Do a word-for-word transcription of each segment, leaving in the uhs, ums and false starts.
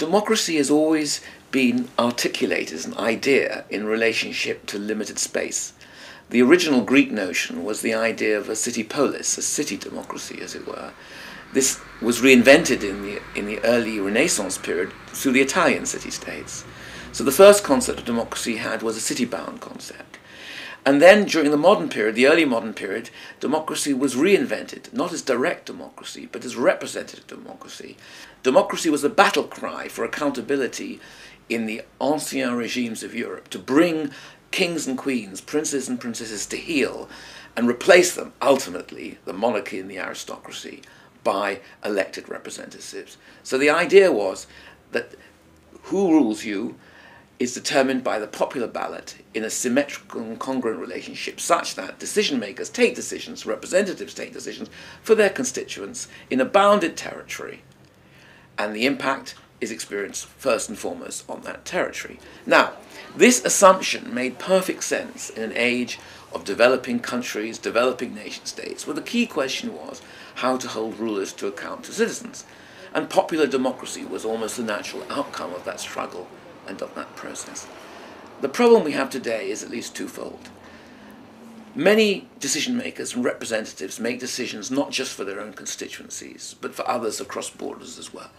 Democracy has always been articulated as an idea in relationship to limited space. The original Greek notion was the idea of a city polis, a city democracy, as it were. This was reinvented in the, in the early Renaissance period through the Italian city-states. So the first concept of democracy had was a city-bound concept. And then during the modern period, the early modern period, democracy was reinvented, not as direct democracy, but as representative democracy. Democracy was the battle cry for accountability in the ancien regimes of Europe, to bring kings and queens, princes and princesses to heel, and replace them, ultimately, the monarchy and the aristocracy, by elected representatives. So the idea was that who rules you is determined by the popular ballot in a symmetrical and congruent relationship, such that decision-makers take decisions, representatives take decisions for their constituents in a bounded territory, and the impact is experienced first and foremost on that territory. Now, this assumption made perfect sense in an age of developing countries, developing nation-states, where the key question was how to hold rulers to account to citizens. And popular democracy was almost the natural outcome of that struggle and of that process. The problem we have today is at least twofold. Many decision-makers and representatives make decisions not just for their own constituencies, but for others across borders as well.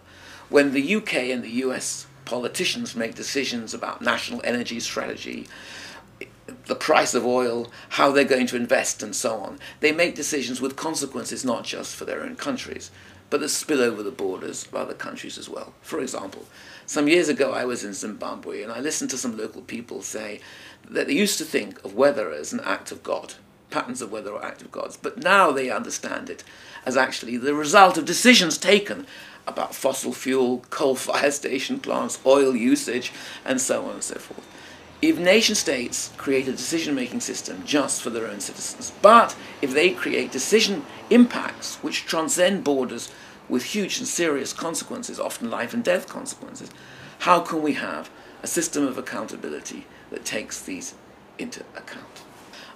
When the U K and the U S politicians make decisions about national energy strategy, the price of oil, how they're going to invest and so on, they make decisions with consequences not just for their own countries, but that spill over the borders of other countries as well. For example, some years ago I was in Zimbabwe and I listened to some local people say that they used to think of weather as an act of God, patterns of weather are act of God's, but now they understand it as actually the result of decisions taken about fossil fuel, coal fire station plants, oil usage, and so on and so forth. If nation-states create a decision-making system just for their own citizens, but if they create decision impacts which transcend borders with huge and serious consequences, often life and death consequences, how can we have a system of accountability that takes these into account?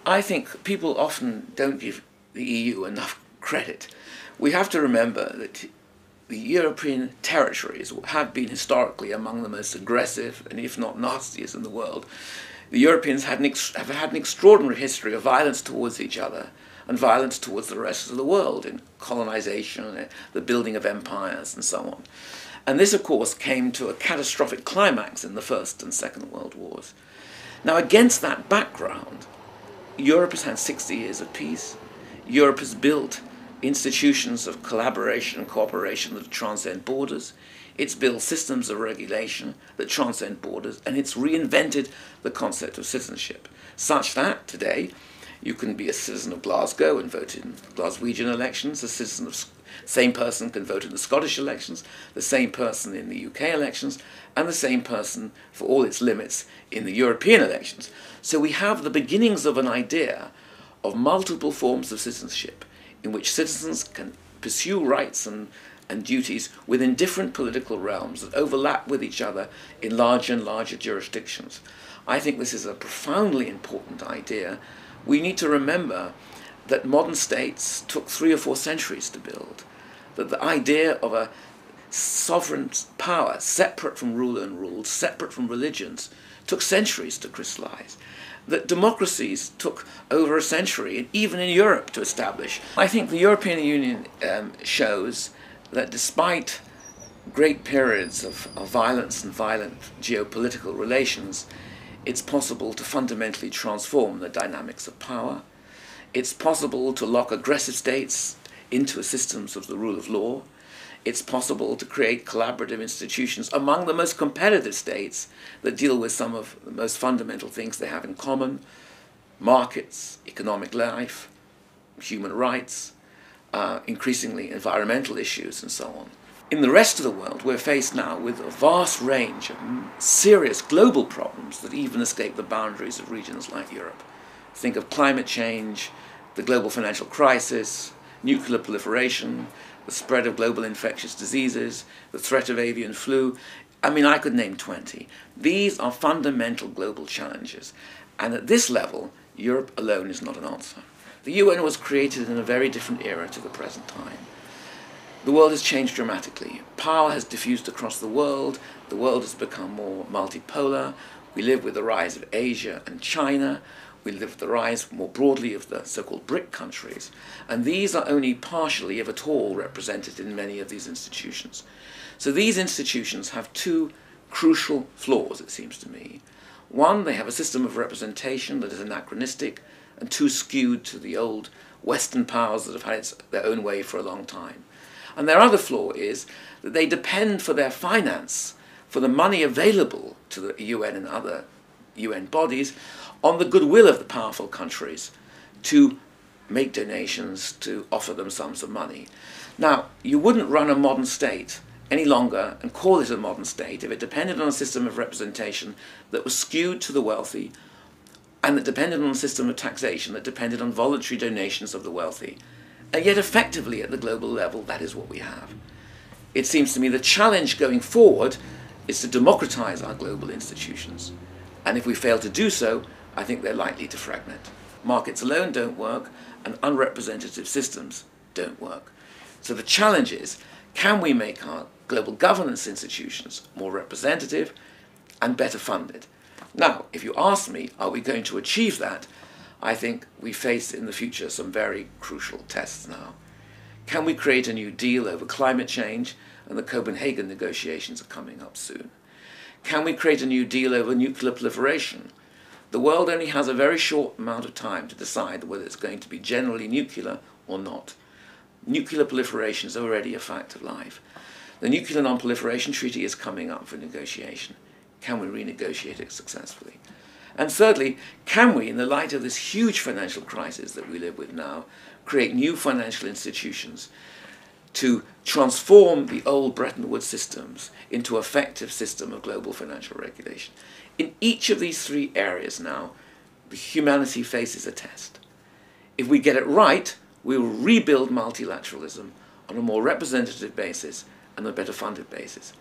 I think people often don't give the E U enough credit. We have to remember that the European territories have been historically among the most aggressive and if not nastiest in the world. The Europeans had an ex have had an extraordinary history of violence towards each other and violence towards the rest of the world in colonization, the building of empires and so on. And this of course came to a catastrophic climax in the First and Second World Wars. Now against that background, Europe has had sixty years of peace. Europe has built institutions of collaboration and cooperation that transcend borders. It's built systems of regulation that transcend borders, and it's reinvented the concept of citizenship, such that today you can be a citizen of Glasgow and vote in Glaswegian elections, a citizen of same person can vote in the Scottish elections, the same person in the U K elections, and the same person, for all its limits, in the European elections. So we have the beginnings of an idea of multiple forms of citizenship, in which citizens can pursue rights and, and duties within different political realms that overlap with each other in larger and larger jurisdictions. I think this is a profoundly important idea. We need to remember that modern states took three or four centuries to build, that the idea of a sovereign power separate from ruler and ruled, separate from religions, took centuries to crystallize, that democracies took over a century, and even in Europe, to establish. I think the European Union um, shows that despite great periods of, of violence and violent geopolitical relations, it's possible to fundamentally transform the dynamics of power. It's possible to lock aggressive states into systems of the rule of law. It's possible to create collaborative institutions among the most competitive states that deal with some of the most fundamental things they have in common: markets, economic life, human rights, uh, increasingly environmental issues and so on. In the rest of the world, we're faced now with a vast range of serious global problems that even escape the boundaries of regions like Europe. Think of climate change, the global financial crisis, nuclear proliferation, the spread of global infectious diseases, the threat of avian flu. I mean, I could name twenty. These are fundamental global challenges. And at this level, Europe alone is not an answer. The U N was created in a very different era to the present time. The world has changed dramatically. Power has diffused across the world. The world has become more multipolar. We live with the rise of Asia and China. We live with the rise more broadly of the so-called BRIC countries. And these are only partially, if at all, represented in many of these institutions. So these institutions have two crucial flaws, it seems to me. One, they have a system of representation that is anachronistic and too skewed to the old Western powers that have had its, their own way for a long time. And their other flaw is that they depend for their finance, for the money available to the U N and other U N bodies, on the goodwill of the powerful countries to make donations, to offer them sums of money. Now, you wouldn't run a modern state any longer and call it a modern state if it depended on a system of representation that was skewed to the wealthy and that depended on a system of taxation that depended on voluntary donations of the wealthy. And yet effectively at the global level, that is what we have. It seems to me the challenge going forward is to democratize our global institutions. And if we fail to do so, I think they're likely to fragment. Markets alone don't work, and unrepresentative systems don't work. So the challenge is, can we make our global governance institutions more representative and better funded? Now, if you ask me, are we going to achieve that? I think we face in the future some very crucial tests now. Can we create a new deal over climate change? And the Copenhagen negotiations are coming up soon. Can we create a new deal over nuclear proliferation? The world only has a very short amount of time to decide whether it's going to be generally nuclear or not. Nuclear proliferation is already a fact of life. The Nuclear Non-Proliferation Treaty is coming up for negotiation. Can we renegotiate it successfully? And thirdly, can we, in the light of this huge financial crisis that we live with now, create new financial institutions to transform the old Bretton Woods systems into an effective system of global financial regulation? In each of these three areas now, humanity faces a test. If we get it right, we will rebuild multilateralism on a more representative basis and a better funded basis.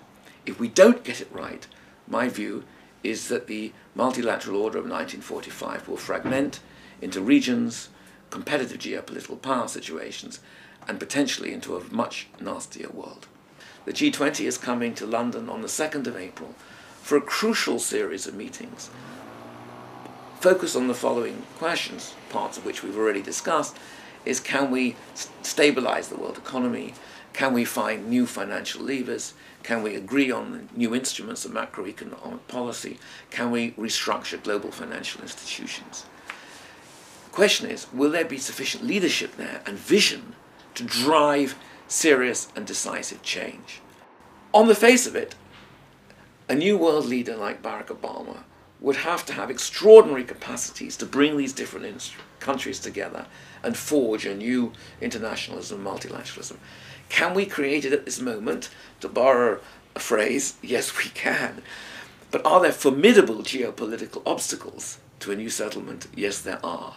If we don't get it right, my view is that the multilateral order of nineteen forty-five will fragment into regions, competitive geopolitical power situations, and potentially into a much nastier world. The G twenty is coming to London on the second of April for a crucial series of meetings focused on the following questions, parts of which we've already discussed, is can we stabilize the world economy? Can we find new financial levers? Can we agree on new instruments of macroeconomic policy? Can we restructure global financial institutions? The question is, will there be sufficient leadership there and vision to drive serious and decisive change? On the face of it, a new world leader like Barack Obama would have to have extraordinary capacities to bring these different countries together and forge a new internationalism, multilateralism. Can we create it at this moment? To borrow a phrase, yes, we can. But are there formidable geopolitical obstacles to a new settlement? Yes, there are.